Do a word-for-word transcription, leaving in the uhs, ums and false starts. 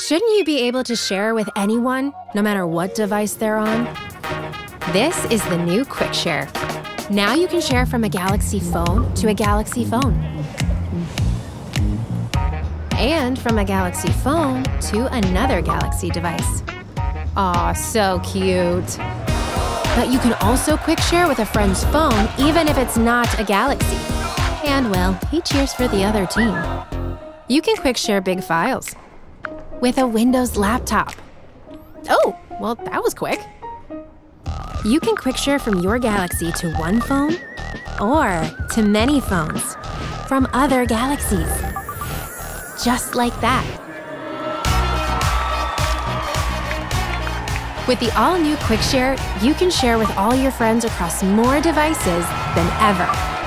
Shouldn't you be able to share with anyone, no matter what device they're on? This is the new Quick Share. Now you can share from a Galaxy phone to a Galaxy phone. And from a Galaxy phone to another Galaxy device. Aw, so cute. But you can also Quick Share with a friend's phone, even if it's not a Galaxy. And well, he cheers for the other team. You can Quick Share big files with a Windows laptop. Oh, well, that was quick. You can Quick Share from your Galaxy to one phone or to many phones from other Galaxies. Just like that. With the all-new Quick Share, you can share with all your friends across more devices than ever.